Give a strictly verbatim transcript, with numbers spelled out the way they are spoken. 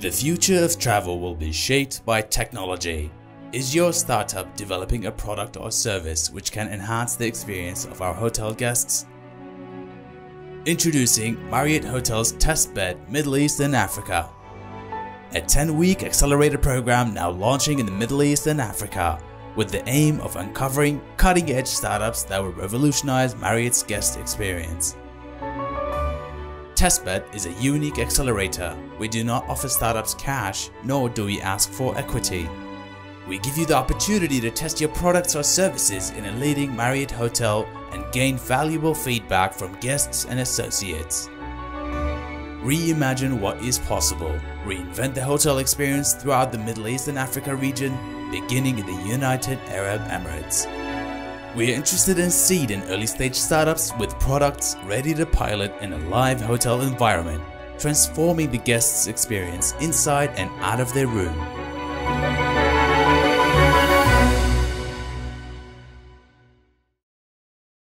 The future of travel will be shaped by technology. Is your startup developing a product or service which can enhance the experience of our hotel guests? Introducing Marriott Hotels Testbed Middle East and Africa. A ten-week accelerator program now launching in the Middle East and Africa, with the aim of uncovering cutting-edge startups that will revolutionize Marriott's guest experience. Testbed is a unique accelerator. We do not offer startups cash, nor do we ask for equity. We give you the opportunity to test your products or services in a leading Marriott hotel and gain valuable feedback from guests and associates. Reimagine what is possible. Reinvent the hotel experience throughout the Middle East and Africa region, beginning in the United Arab Emirates. We are interested in seed and early stage startups with products ready to pilot in a live hotel environment, transforming the guests' experience inside and out of their room.